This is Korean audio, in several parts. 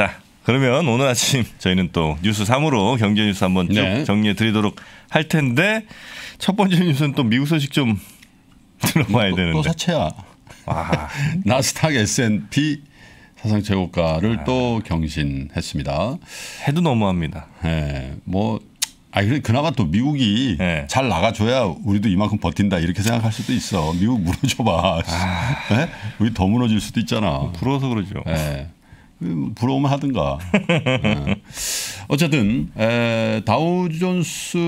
자, 그러면 오늘 아침 저희는 또 뉴스 3으로 경제 뉴스 한번 쭉 네. 정리해 드리도록 할 텐데 첫 번째 뉴스는 또 미국 소식 좀 들어봐야 되는데. 또 사채야. 와. 나스닥 S&P 사상 최고가를 아. 또 경신했습니다. 해도 너무합니다. 네, 뭐 그나마 또 미국이 네. 잘 나가줘야 우리도 이만큼 버틴다 이렇게 생각할 수도 있어. 미국 무너져봐. 아. 네? 우리 더 무너질 수도 있잖아. 부러워서 그러죠. 네. 부러우면 하든가. 네. 어쨌든 다우존스가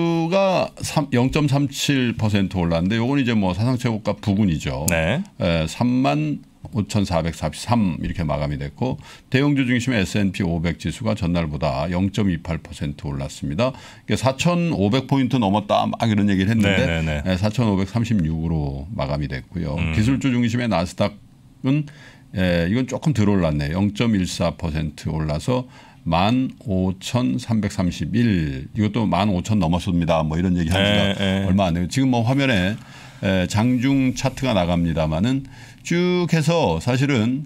0.37% 올랐는데 요건 이제 뭐 사상 최고가 부근이죠. 네. 35,443 이렇게 마감이 됐고 대형주 중심 S&P 500 지수가 전날보다 0.28% 올랐습니다. 그러니까 4,500포인트 넘었다 막 이런 얘기를 했는데 네네네. 4,536으로 마감이 됐고요. 기술주 중심의 나스닥은 이건 조금 덜 올랐네요. 0.14% 올라서 15,331 이것도 15,000 넘었습니다. 뭐 이런 얘기 한 지가 얼마 안 돼요. 지금 뭐 화면에 장중 차트가 나갑니다마는 쭉 해서 사실은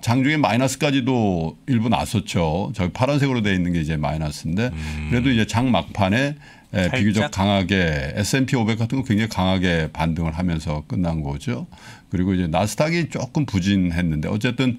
장중에 마이너스까지도 일부 났었죠. 저기 파란색으로 되어 있는 게 이제 마이너스인데 그래도 이제 장 막판에 비교적 강하게 S&P 500 같은 거 굉장히 강하게 반등을 하면서 끝난 거죠. 그리고 이제 나스닥이 조금 부진했는데 어쨌든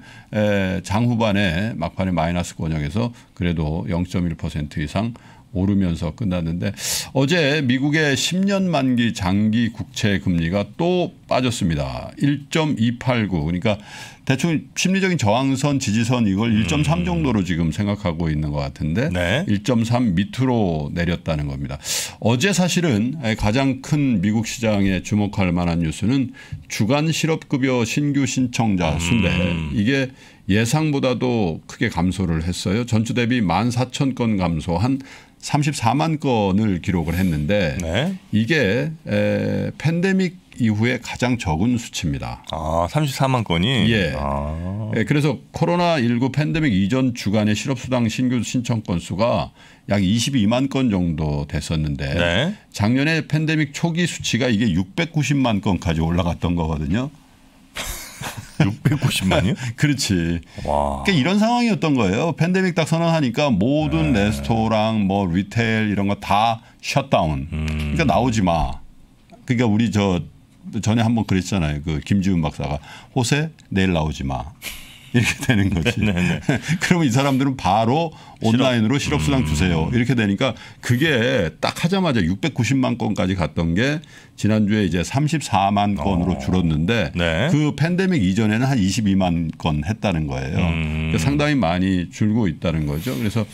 장 후반에 막판에 마이너스 권역에서 그래도 0.1% 이상 오르면서 끝났는데 어제 미국의 10년 만기 장기 국채 금리가 또 빠졌습니다. 1.289 그러니까 대충 심리적인 저항선 지지선 이걸 1.3 정도로 지금 생각하고 있는 것 같은데 네. 1.3 밑으로 내렸다는 겁니다. 어제 사실은 가장 큰 미국 시장에 주목할 만한 뉴스는 주간 실업급여 신규 신청자 수인데 이게 예상보다도 크게 감소를 했어요. 전주 대비 14,000건 감소한 34만 건을 기록을 했는데 네. 이게 팬데믹 이후에 가장 적은 수치입니다. 아, 34만 건이? 예. 아. 그래서 코로나19 팬데믹 이전 주간의 실업수당 신규 신청 건수가 약 22만 건 정도 됐었는데 네. 작년에 팬데믹 초기 수치가 이게 690만 건까지 올라갔던 거거든요. 690만이요? 그렇지. 와. 그러니까 이런 상황이었던 거예요. 팬데믹 딱 선언하니까 모든 네. 레스토랑, 뭐 리테일 이런 거 다 셧다운. 그러니까 나오지 마. 그러니까 우리 저 전에 한번 그랬잖아요. 그 김지훈 박사가 호세 내일 나오지 마. 이렇게 되는 거지. 그러면 이 사람들은 바로 온라인으로 실업수당 주세요. 이렇게 되니까 그게 딱 하자마자 690만 건까지 갔던 게 지난주에 이제 34만 건으로 줄었는데 네. 그 팬데믹 이전에는 한 22만 건 했다는 거예요. 그러니까 상당히 많이 줄고 있다는 거죠. 그래서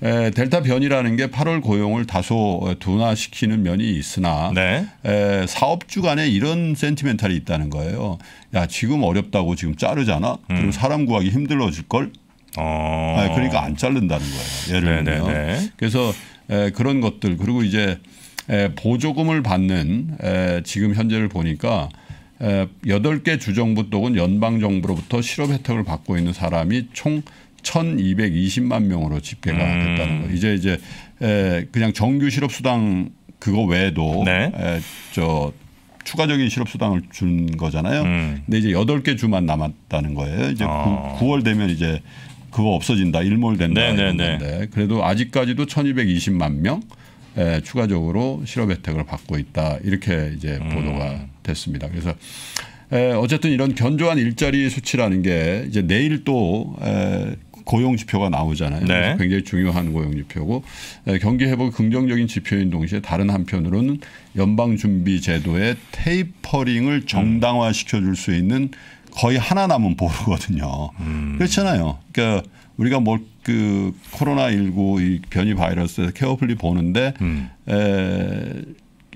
델타 변이라는 게 8월 고용을 다소 둔화시키는 면이 있으나 네. 사업주 간에 이런 센티멘탈이 있다는 거예요. 야, 지금 어렵다고 지금 자르잖아. 그럼 사람 구하기 힘들어질 걸. 그러니까 안 자른다는 거예요. 예를 들면. 네네네. 그래서 그런 것들 그리고 이제 보조금을 받는 지금 현재를 보니까 8개 주정부 또는 연방정부로부터 실업 혜택을 받고 있는 사람이 총 1,220만 명으로 집계가 됐다는 거예요. 이제 그냥 정규 실업수당 그거 외에도 네. 추가적인 실업수당을 준 거잖아요. 근데 이제 8개 주만 남았다는 거예요. 이제 9월 되면 이제 그거 없어진다. 일몰된다. 했는데 그래도 아직까지도 1,220만 명 추가적으로 실업 혜택을 받고 있다. 이렇게 이제 보도가 됐습니다. 그래서 어쨌든 이런 견조한 일자리 수치라는 게 이제 내일 또 고용 지표가 나오잖아요. 네. 그래서 굉장히 중요한 고용 지표고 경기 회복 긍정적인 지표인 동시에 다른 한편으로는 연방준비제도의 테이퍼링을 정당화시켜줄 수 있는 거의 하나 남은 보루거든요. 그렇잖아요. 그러니까 우리가 그 코로나19 이 변이 바이러스에서 케어풀리 보는데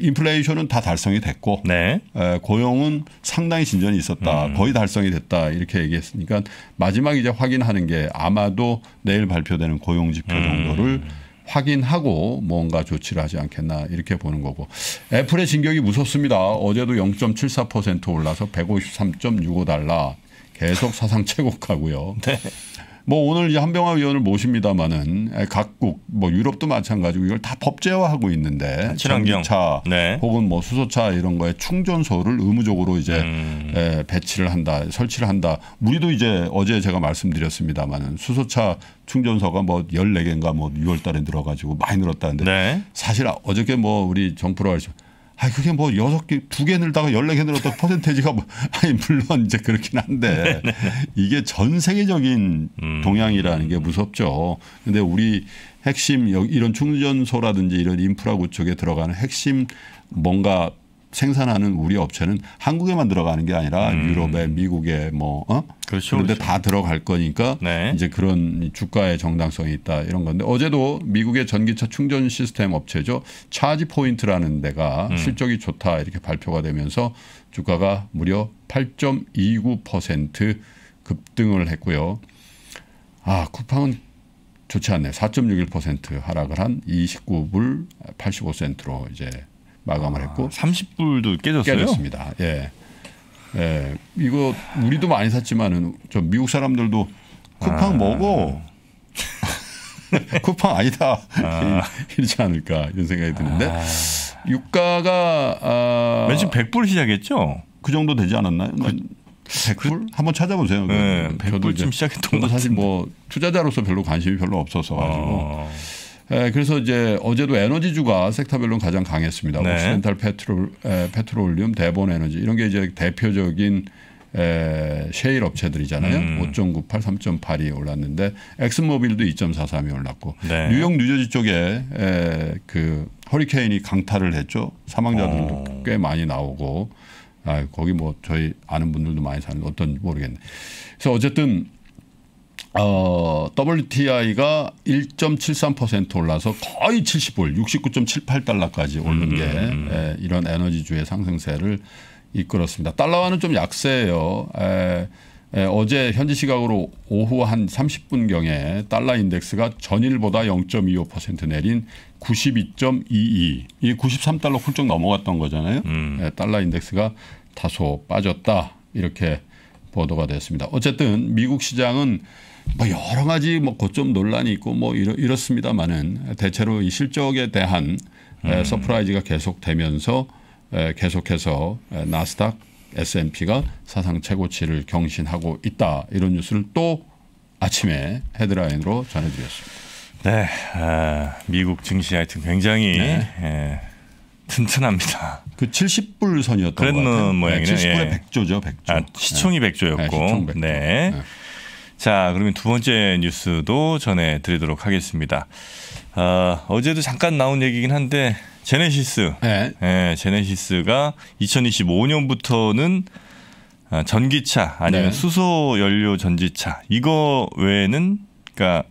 인플레이션은 다 달성이 됐고 네. 고용은 상당히 진전이 있었다. 거의 달성이 됐다 이렇게 얘기했으니까 마지막 이제 확인하는 게 아마도 내일 발표되는 고용지표 정도를 확인하고 뭔가 조치를 하지 않겠나 이렇게 보는 거고 애플의 진격이 무섭습니다. 어제도 0.74% 올라서 153.65달러 계속 사상 최고가고요. 네. 뭐 오늘 이제 한병화 위원을 모십니다마는 각국 뭐 유럽도 마찬가지고 이걸 다 법제화하고 있는데 친환경 차 네. 혹은 뭐 수소차 이런 거에 충전소를 의무적으로 이제 배치를 한다, 설치를 한다. 우리도 이제 어제 제가 말씀드렸습니다마는 수소차 충전소가 뭐 14개인가 뭐 6월 달에 늘어가지고 많이 늘었다는데 네. 사실 어저께 뭐 우리 정프로 알죠. 아 그게 뭐 6개, 2개 늘다가 14개 늘었다 퍼센테이지가 뭐 아니 물론 이제 그렇긴 한데 이게 전 세계적인 동향이라는 게 무섭죠. 근데 우리 핵심 이런 충전소라든지 이런 인프라 구축에 들어가는 핵심 뭔가 생산하는 우리 업체는 한국에만 들어가는 게 아니라 유럽에 미국에 뭐 그렇죠, 그런데 그렇죠. 다 들어갈 거니까 네. 이제 그런 주가의 정당성이 있다 이런 건데 어제도 미국의 전기차 충전 시스템 업체죠. 차지 포인트라는 데가 실적이 좋다 이렇게 발표가 되면서 주가가 무려 8.29% 급등을 했고요. 아 쿠팡은 좋지 않네요. 4.61% 하락을 한 29불 85센트로 이제 마감을 했고 30불도 깨졌어요. 깨졌습니다. 예, 예, 이거 우리도 많이 샀지만은 저 미국 사람들도 쿠팡 먹어, 쿠팡 아니다 이러지 않을까 이런 생각이 드는데 유가가 지금 100불 시작했죠? 그 정도 되지 않았나요? 100불? 한번 찾아보세요. 네, 100불쯤 시작했던 것 같은데. 사실 뭐 투자자로서 별로 관심이 별로 없어서 가지고. 예, 그래서 이제 어제도 에너지주가 섹터별로 가장 강했습니다. 네. 옥시덴탈 페트롤륨, 데본에너지 이런 게 이제 대표적인 셰일 업체들이잖아요. 5.98, 3.8이 올랐는데 엑슨모빌도 2.43이 올랐고 네. 뉴욕 뉴저지 쪽에 그 허리케인이 강타를 했죠. 사망자들도 꽤 많이 나오고 아, 거기 뭐 저희 아는 분들도 많이 사는데 어떤지 모르겠네. 그래서 어쨌든. WTI가 1.73% 올라서 거의 70불, 69.78달러까지 오른 게 이런 에너지주의 상승세를 이끌었습니다. 달러와는 좀 약세예요. 어제 현지 시각으로 오후 한 30분경에 달러 인덱스가 전일보다 0.25% 내린 92.22. 이게 93달러 훌쩍 넘어갔던 거잖아요. 달러 인덱스가 다소 빠졌다. 이렇게 보도가 됐습니다. 어쨌든 미국 시장은 뭐 여러 가지 뭐 고점 논란이 있고 뭐 이렇습니다만은 대체로 이 실적에 대한 서프라이즈가 계속되면서 계속해서 나스닥 S&P가 사상 최고치를 경신하고 있다 이런 뉴스를 또 아침에 헤드라인으로 전해드렸습니다. 네, 미국 증시 하여튼 굉장히 네. 튼튼합니다. 그 70불 선이었던 것 같아요. 모양이네요. 70불에 예. 100조죠. 100조. 아, 시총이 예. 100조였고. 네, 시총 100조. 네. 예. 자, 그러면 두 번째 뉴스도 전해드리도록 하겠습니다. 어제도 잠깐 나온 얘기긴 한데 제네시스. 네. 예, 제네시스가 2025년부터는 전기차 아니면 네. 수소연료 전지차 이거 외에는 그러니까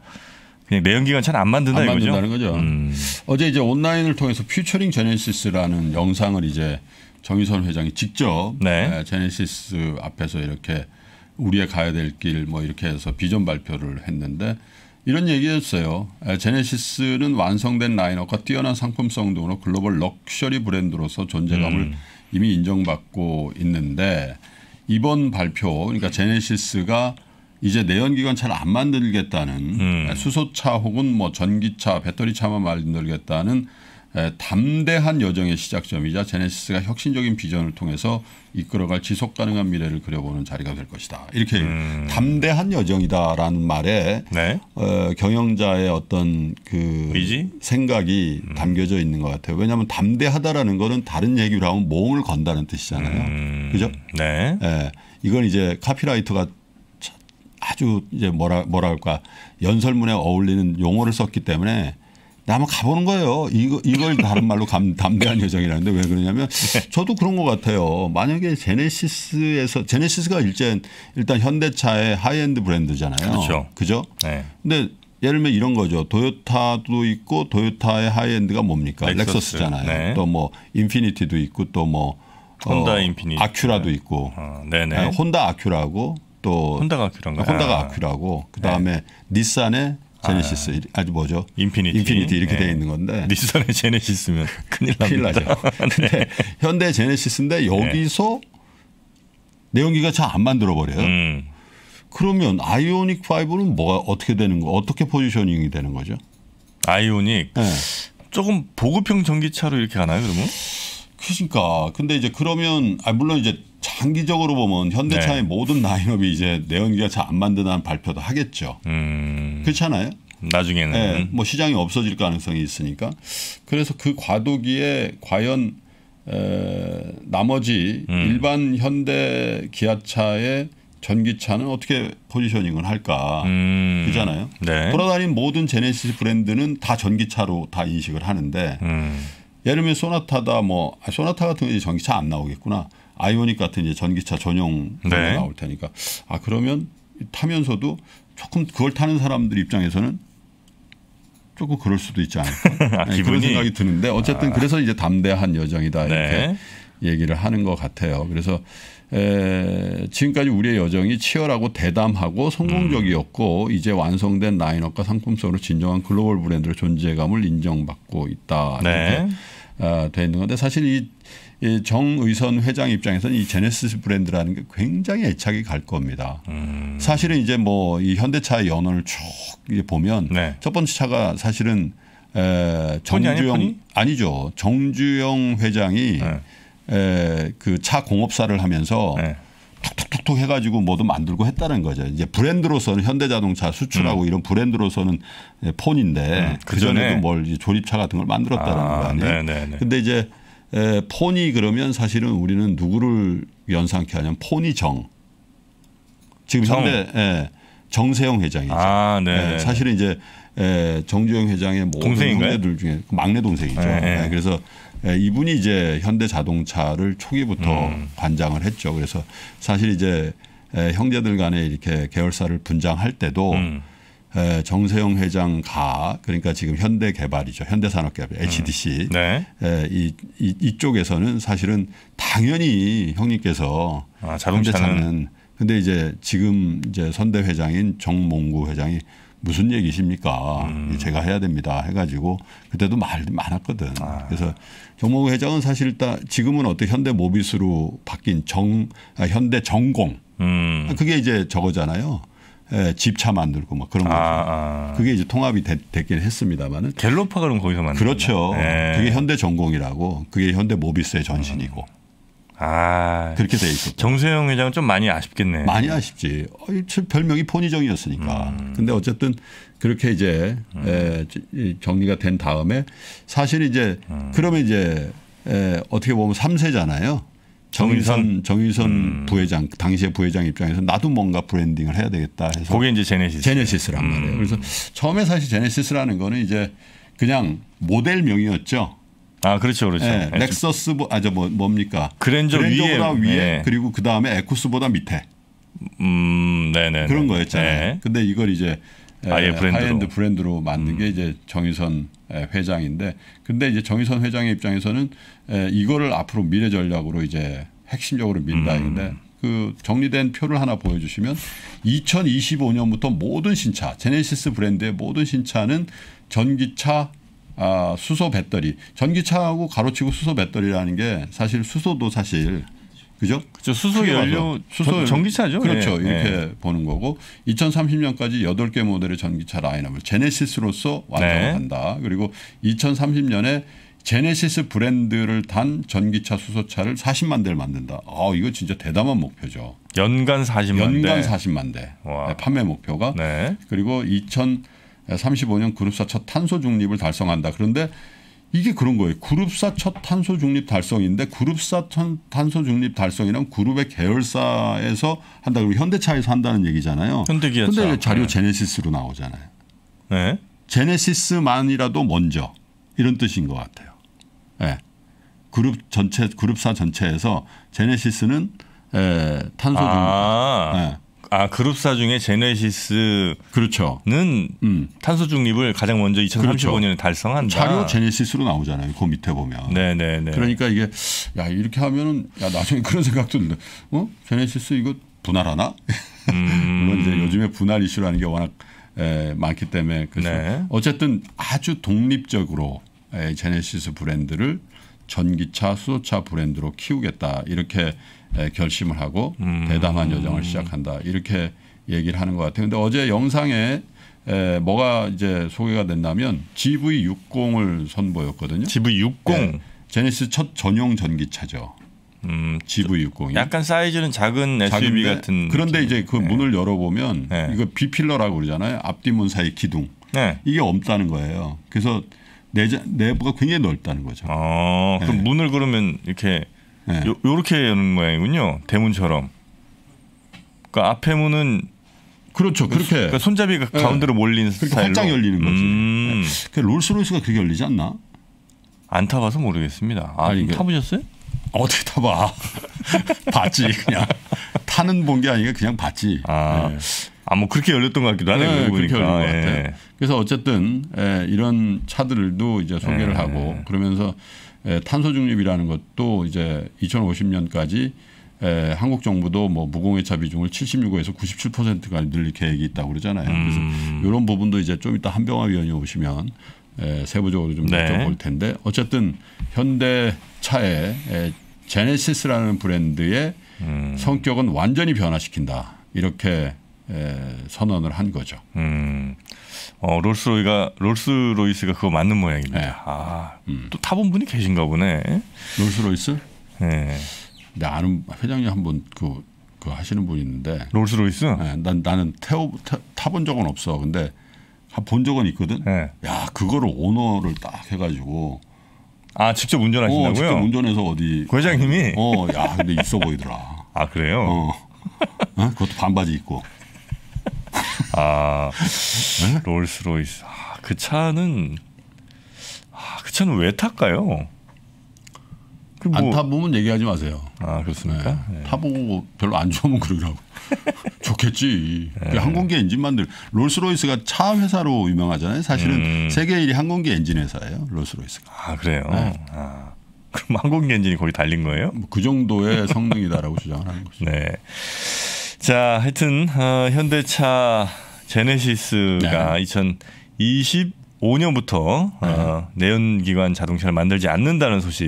그냥 내연기관차는 안 만든다 안 이거죠? 만든다는 거죠. 어제 이제 온라인을 통해서 퓨처링 제네시스라는 영상을 이제 정의선 회장이 직접 네. 제네시스 앞에서 이렇게 우리의 가야 될 길 뭐 이렇게 해서 비전 발표를 했는데 이런 얘기였어요. 제네시스는 완성된 라인업과 뛰어난 상품성 등으로 글로벌 럭셔리 브랜드로서 존재감을 이미 인정받고 있는데 이번 발표 그러니까 제네시스가 이제 내연기관차를 안 만들겠다는 수소차 혹은 뭐 전기차, 배터리차만 만들겠다는 담대한 여정의 시작점이자 제네시스가 혁신적인 비전을 통해서 이끌어갈 지속가능한 미래를 그려보는 자리가 될 것이다. 이렇게 담대한 여정이다라는 말에 네. 경영자의 어떤 그 의지? 생각이 담겨져 있는 것 같아요. 왜냐하면 담대하다라는 거는 다른 얘기로 하면 모험을 건다는 뜻이잖아요. 그죠? 네. 예. 이건 이제 카피라이터가 아주 이제 뭐랄까 연설문에 어울리는 용어를 썼기 때문에 한번 가보는 거예요. 이걸 다른 말로 담대한 여정이라는데 왜 그러냐면 저도 그런 것 같아요. 만약에 제네시스가 일단 현대차의 하이엔드 브랜드잖아요. 그렇죠. 그죠? 네. 근데 예를 들면 이런 거죠. 도요타도 있고 도요타의 하이엔드가 뭡니까? 렉서스잖아요. 네. 또 뭐 인피니티도 있고 또 뭐 혼다 인피니티. 아큐라도 있고. 네네. 네, 혼다 아큐라고. 또 혼다가 아큐라고 그다음에 네. 니산의 제네시스 아주 뭐죠? 인피니티 이렇게 네. 돼 있는 건데 니산의 제네시스면 큰일 나죠. 근데 현대 제네시스인데 여기서 네. 내연기관차 안 만들어 버려요. 그러면 아이오닉 5는 뭐가 어떻게 되는 거? 어떻게 포지셔닝이 되는 거죠? 아이오닉 네. 조금 보급형 전기차로 이렇게 가나요, 그러면? 그러니까 근데 이제 그러면 물론 이제 장기적으로 보면 현대차의 네. 모든 라인업이 이제 내연기관차 안 만든다는 발표도 하겠죠. 그렇잖아요. 나중에는 네, 뭐 시장이 없어질 가능성이 있으니까. 그래서 그 과도기에 과연 나머지 일반 현대 기아차의 전기차는 어떻게 포지셔닝을 할까 그잖아요. 네. 돌아다니는 모든 제네시스 브랜드는 다 전기차로 다 인식을 하는데 예를 들면 소나타다 뭐 소나타 같은 게 전기차 안 나오겠구나. 아이오닉 같은 이제 전기차 전용 네. 나올 테니까 아 그러면 타면서도 조금 그걸 타는 사람들 입장에서는 조금 그럴 수도 있지 않을까. 아, 네, 그런 생각이 드는데 어쨌든 아. 그래서 이제 담대한 여정이다 이렇게 네. 얘기를 하는 것 같아요. 그래서 지금까지 우리의 여정이 치열하고 대담하고 성공적이었고 이제 완성된 라인업과 상품성으로 진정한 글로벌 브랜드의 존재감을 인정받고 있다 이렇게 네. 돼 있는 건데 사실 이 정의선 회장 입장에서는 이 제네시스 브랜드라는 게 굉장히 애착이 갈 겁니다. 사실은 이제 뭐 이 현대차의 연원을 쭉 보면 네. 첫 번째 차가 사실은 정주영 아니죠. 정주영 회장이 네. 그 차 공업사를 하면서 네. 툭툭툭툭 해가지고 뭐든 만들고 했다는 거죠. 이제 브랜드로서는 현대자동차 수출하고 이런 브랜드로서는 폰인데 그 전에도 뭘 조립차 같은 걸 만들었다는 거 아니에요. 근데 이제 폰이 그러면 사실은 우리는 누구를 연상케 하냐면 폰이 정. 지금 현대 정세영 회장이죠. 아, 네. 사실은 이제 정주영 회장의 모든 형제들 중에 막내 동생이죠. 네, 그래서 이분이 이제 현대자동차를 초기부터 관장을 했죠. 그래서 사실 이제 형제들 간에 이렇게 계열사를 분장할 때도 정세영 회장가 그러니까 지금 현대개발이죠. 현대산업개발 HDC 이쪽에서는 사실은 당연히 형님께서 아, 자동차는 근데 이제 지금 이제 선대 회장인 정몽구 회장이 무슨 얘기십니까? 제가 해야 됩니다. 해가지고 그때도 말이 많았거든. 아. 그래서 정몽구 회장은 사실 일단 지금은 어떻게 현대 모비스로 바뀐 현대 정공 그게 이제 저거잖아요. 예, 집차 만들고 막 그런 거죠. 그게 이제 통합이 됐긴 했습니다만은. 갤로파가 그럼 거기서 만든 그렇죠. 네. 그게 현대 전공이라고 그게 현대 모비스의 전신이고. 아 그렇게 돼 있었죠. 정세영 회장은 좀 많이 아쉽겠네. 많이 아쉽지. 별명이 포니정이었으니까. 근데 어쨌든 그렇게 이제 정리가 된 다음에 사실 이제 그러면 이제 어떻게 보면 3세잖아요. 정의선 부회장 당시의 부회장 입장에서 나도 뭔가 브랜딩을 해야 되겠다 해서 그게 이제 제네시스란 말이에요. 그래서 처음에 사실 제네시스라는 거는 이제 그냥 모델명이었죠. 아 그렇죠, 그렇죠. 네, 넥서스 뭡니까? 그랜저보다 위에 네. 그리고 그 다음에 에쿠스보다 밑에. 네네. 그런 거였잖아요. 네. 근데 이걸 이제 아예 브랜드로. 하이엔드 브랜드로 만든 게 이제 정의선 회장인데, 근데 이제 정의선 회장의 입장에서는 이거를 앞으로 미래 전략으로 이제 핵심적으로 민다. 인데 그 정리된 표를 하나 보여주시면 2025년부터 모든 신차, 제네시스 브랜드의 모든 신차는 전기차, 수소 배터리, 전기차하고 가로치고 수소 배터리라는 게 사실 수소도 사실. 그죠? 그렇죠. 수소 연료, 수소 전기차죠. 그렇죠. 네. 이렇게 네. 보는 거고 2030년까지 8개 모델의 전기차 라인업을 제네시스로서 완성한다. 네. 그리고 2030년에 제네시스 브랜드를 단 전기차 수소차를 40만 대를 만든다. 아, 이거 진짜 대담한 목표죠. 연간 40만 대. 연간 40만 대. 네, 판매 목표가. 네. 그리고 2035년 그룹사 첫 탄소 중립을 달성한다. 그런데 이게 그런 거예요. 그룹사 첫 탄소 중립 달성인데 그룹사 탄소 중립 달성이란 그룹의 계열사에서 한다. 그리고 현대차에서 한다는 얘기잖아요. 현대기아차. 근데 자료 네. 제네시스로 나오잖아요. 네. 제네시스만이라도 먼저 이런 뜻인 것 같아요. 네. 그룹 전체 그룹사 전체에서 제네시스는 탄소 중립. 네. 아 그룹사 중에 제네시스는 그렇죠. 탄소 중립을 가장 먼저 2035년에 그렇죠. 달성한다. 차료 제네시스로 나오잖아요. 그 밑에 보면. 네네네. 그러니까 이게 야 이렇게 하면은 야 나중에 그런 생각도 든다. 제네시스 이거 분할하나? 물론 이제 요즘에 분할 이슈라는 게 워낙 많기 때문에 그래서 네. 어쨌든 아주 독립적으로 제네시스 브랜드를 전기차, 수소차 브랜드로 키우겠다 이렇게 결심을 하고 대담한 여정을 시작한다 이렇게 얘기를 하는 것 같아요. 근데 어제 영상에 뭐가 이제 소개가 된다면 GV60을 선보였거든요. GV60 네. 제네시스 첫 전용 전기차죠. GV60이 약간 사이즈는 작은 SUV 같은. 그런데 이제 그 문을 열어보면 이거 비필러라고 그러잖아요. 앞뒤문 사이 기둥. 네. 이게 없다는 거예요. 그래서 내부가 굉장히 넓다는 거죠. 아, 그럼 문을 그러면 이렇게 요렇게 여는 모양이군요. 대문처럼. 그러니까 앞에 문은 그렇죠. 그렇게 그러니까 손잡이가 가운데로 몰린 스타일로 활짝 열리는 거지. 롤스로이스가 그렇게 열리지 않나? 안 타봐서 모르겠습니다. 아, 아니, 타보셨어요? 어떻게 타봐. 봤지 그냥. 타는 본 게 아니라 그냥 봤지. 아, 네. 아, 뭐 그렇게 열렸던 것 같기도 하네요. 그렇게 보니까. 열린 것 같아요. 그래서 어쨌든 이런 차들도 이제 소개를 하고 그러면서 탄소 중립이라는 것도 이제 2050년까지 한국 정부도 뭐 무공해차 비중을 76에서 97%까지 늘릴 계획이 있다고 그러잖아요. 그래서 이런 부분도 이제 좀 이따 한병화 위원이 오시면 세부적으로 좀 여쭤볼 텐데 어쨌든 현대차의 제네시스라는 브랜드의 성격은 완전히 변화시킨다 이렇게 선언을 한 거죠. 롤스로이스가 그거 맞는 모양입니다. 네. 아, 또 타본 분이 계신가 보네. 롤스로이스? 네. 나 아는 회장님 한번 그 하시는 분이 있는데. 롤스로이스? 네, 나는 타본 적은 없어. 근데 본 적은 있거든. 네. 야, 그거를 오너를 딱 해가지고. 아, 직접 운전하신다고요? 직접 운전해서 어디. 그 회장님이? 야, 근데 있어 보이더라. 아, 그래요? 그것도 반바지 입고. 아, 롤스로이스. 아, 그 차는 왜 탈까요? 그 뭐... 안 타보면 얘기하지 마세요. 아, 그렇습니까? 네. 타보고 별로 안 좋으면 그러더라고. 좋겠지. 네. 항공기 엔진만들. 롤스로이스가 차 회사로 유명하잖아요. 사실은 세계 1위 항공기 엔진 회사예요. 롤스로이스가. 아, 그래요? 네. 아, 그럼 항공기 엔진이 거기 달린 거예요? 뭐 그 정도의 성능이다라고 주장을 하는 거죠. 네. 자, 하여튼 현대차 제네시스가 2025년부터 내연기관 자동차를 만들지 않는다는 소식.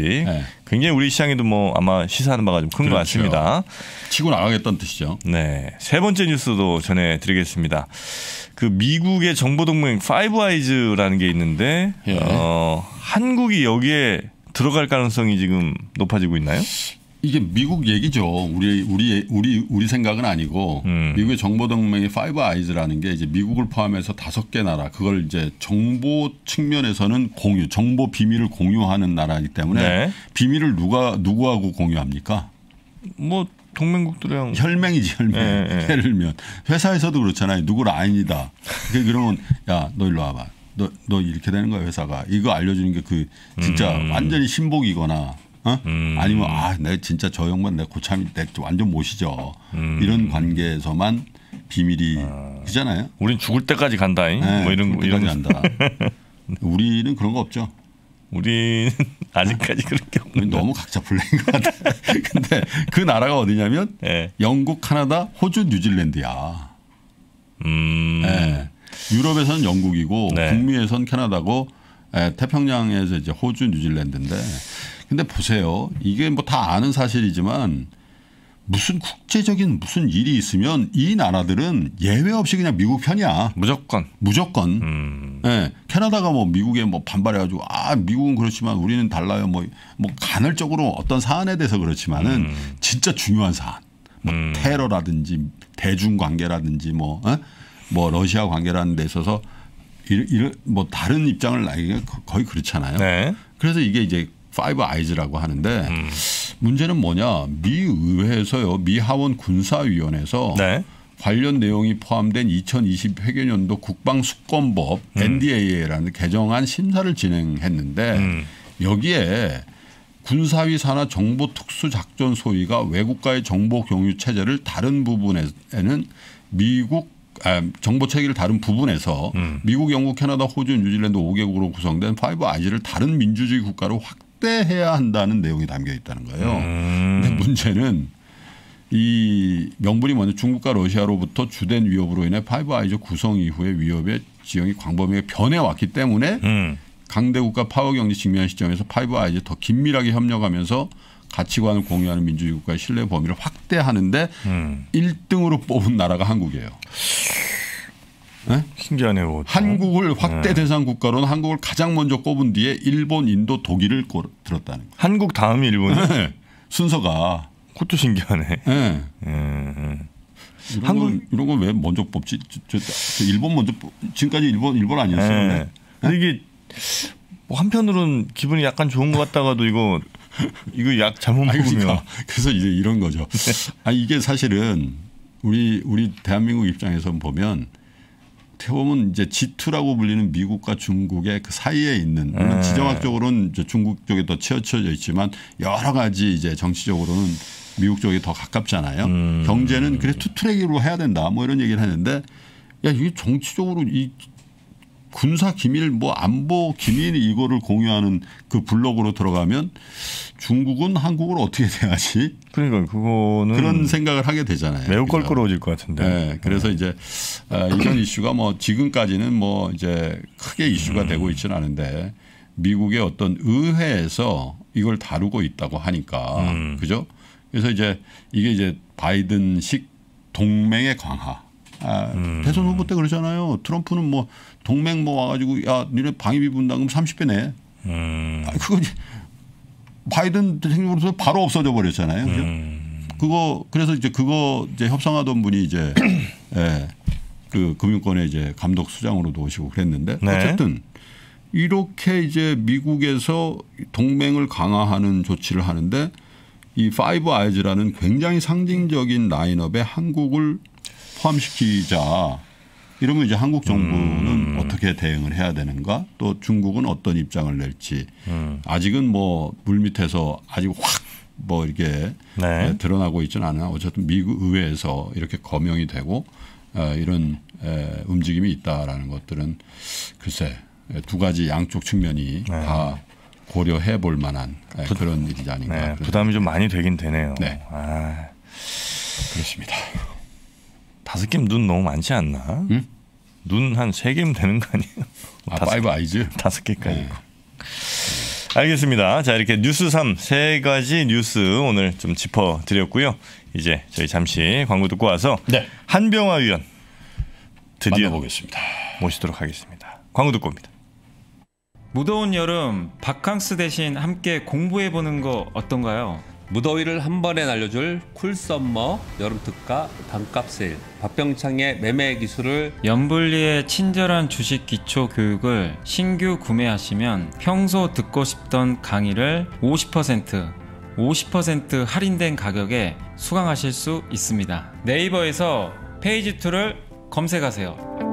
굉장히 우리 시장에도 뭐 아마 시사하는 바가 좀 큰 것 같습니다. 치고 나가겠다는 뜻이죠. 네, 세 번째 뉴스도 전해드리겠습니다. 그 미국의 정보동맹 5 아이즈라는 게 있는데 한국이 여기에 들어갈 가능성이 지금 높아지고 있나요? 이게 미국 얘기죠. 우리 생각은 아니고 미국의 정보동맹이 5 아이즈라는 게 이제 미국을 포함해서 5개 나라 그걸 이제 정보 측면에서는 정보 비밀을 공유하는 나라이기 때문에 비밀을 누구하고 공유합니까? 뭐 동맹국들이랑 혈맹이지 혈맹. 예를 들면 회사에서도 그렇잖아요. 누구를 아니다. 그러면 야, 너 일로 와봐. 너 이렇게 되는 거야 회사가. 이거 알려주는 게 그 진짜 완전히 신복이거나. 아니면 내 진짜 저 형만 내 고참이 내 완전 모시죠. 이런 관계에서만 비밀이 그잖아요. 우린 죽을 때까지 간다잉. 뭐 이런 간다. 우리는 그런 거 없죠. 우리는 아직까지 그렇게 없는. 너무 각자 블랙인 것 같아. 근데 그 나라가 어디냐면 영국, 카나다, 호주, 뉴질랜드야. 유럽에서는 영국이고 북미에서는 캐나다고 태평양에서 이제 호주, 뉴질랜드인데. 근데 보세요. 이게 뭐 다 아는 사실이지만 무슨 국제적인 무슨 일이 있으면 이 나라들은 예외 없이 그냥 미국 편이야. 무조건. 네. 캐나다가 뭐 미국에 뭐 반발해가지고 미국은 그렇지만 우리는 달라요. 뭐 간헐적으로 어떤 사안에 대해서 그렇지만은 진짜 중요한 사안. 뭐 테러라든지 대중 관계라든지 뭐 러시아 관계라는 데 있어서 뭐 다른 입장을 나기가 거의 그렇잖아요. 네. 그래서 이게 이제 5 아이즈라고 하는데 문제는 뭐냐. 미 의회에서요. 미 하원 군사위원회에서 관련 내용이 포함된 2020 회계연도 국방수권법 NDAA라는 개정안 심사를 진행했는데 여기에 군사위 산하 정보특수작전 소위가 외국과의 정보 공유 체제를 다른 부분에는 정보 체계를 다른 부분에서 미국, 영국, 캐나다, 호주, 뉴질랜드 5개국으로 구성된 5 아이즈를 다른 민주주의 국가로 확대해야 한다는 내용이 담겨 있다는 거예요. 근데 문제는 이 명분이 먼저 중국과 러시아로부터 주된 위협으로 인해 5 아이즈 구성 이후의 위협의 지형이 광범위하게 변해왔기 때문에 강대국가 파워경제 직면 시점에서 5I에 더 긴밀하게 협력하면서 가치관을 공유하는 민주주의 국가의 신뢰 범위를 확대하는데 1등으로 뽑은 나라가 한국이에요. 네? 신기하네요. 한국을 확대 대상 국가로는 한국을 가장 먼저 꼽은 뒤에 일본, 인도, 독일을 들었다는 거예요. 한국 다음이 일본이에요? 네. 순서가. 그것도 신기하네. 네. 이런 건 왜 먼저 뽑지? 저 일본 먼저 뽑, 지금까지 일본 아니었어요? 네. 네. 근데 이게 뭐 한편으로는 기분이 약간 좋은 것 같다가도 이거 약 잘못 먹으면. 그러니까. 그래서 이제 이런 거죠. 아니, 이게 사실은 우리 대한민국 입장에서 보면 어떻게 보면 이제 G2라고 불리는 미국과 중국의 그 사이에 있는, 물론 지정학적으로는 중국 쪽에 더 치우쳐져 있지만 여러 가지 이제 정치적으로는 미국 쪽이 더 가깝잖아요. 경제는 그래 투트랙으로 해야 된다 뭐 이런 얘기를 하는데, 야, 이게 정치적으로 이 군사 기밀 뭐 안보 기밀 이거를 공유하는 그 블록으로 들어가면 중국은 한국을 어떻게 대하지? 그러니까 그거는 그런 생각을 하게 되잖아요. 매우 껄끄러워질 것 같은데. 네, 그래서 이제 이런 이슈가 뭐 지금까지는 뭐 이제 크게 이슈가 되고 있지는 않은데 미국의 어떤 의회에서 이걸 다루고 있다고 하니까 그죠? 그래서 이제 이게 이제 바이든식 동맹의 강화. 대선 후보 때 그러잖아요. 트럼프는 뭐 동맹 뭐 와가지고 야 니네 방위비 분담금 30배 내. 그거 바이든 대통령으로서 바로 없어져 버렸잖아요. 그죠? 그거 그래서 이제 그거 이제 협상하던 분이 이제 예, 그 금융권의 이제 감독 수장으로도 오시고 그랬는데 네. 어쨌든 이렇게 이제 미국에서 동맹을 강화하는 조치를 하는데 이 5아이즈라는 굉장히 상징적인 라인업에 한국을 포함시키자 이러면 이제 한국 정부는 어떻게 대응을 해야 되는가, 또 중국은 어떤 입장을 낼지 아직은 뭐 물밑에서 아직 확 뭐 이렇게 네. 드러나고 있지는 않아. 어쨌든 미국 의회에서 이렇게 거명이 되고 이런 움직임이 있다라는 것들은 글쎄 두 가지 양쪽 측면이 네. 다 고려해 볼 만한 그런 일이 아닌가. 네. 부담이 좀 많이 되긴 되네요. 네. 아. 그렇습니다. 5개면 눈 너무 많지 않나? 응? 눈 한 3개면 되는 거 아니에요? 아, 5아이즈? 5개까지. 네. 알겠습니다. 자, 이렇게 뉴스 3 세 가지 뉴스 오늘 좀 짚어드렸고요. 이제 저희 잠시 광고 듣고 와서 네. 한병화 위원 드디어 만나보겠습니다. 모시도록 하겠습니다. 광고 듣고 옵니다. 무더운 여름 바캉스 대신 함께 공부해보는 거 어떤가요? 무더위를 한 번에 날려줄 쿨썸머 여름특가 단값 세일, 박병창의 매매 기술을, 연불리의 친절한 주식 기초 교육을 신규 구매하시면 평소 듣고 싶던 강의를 50% 할인된 가격에 수강하실 수 있습니다. 네이버에서 페이지2를 검색하세요.